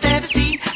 best ever seen.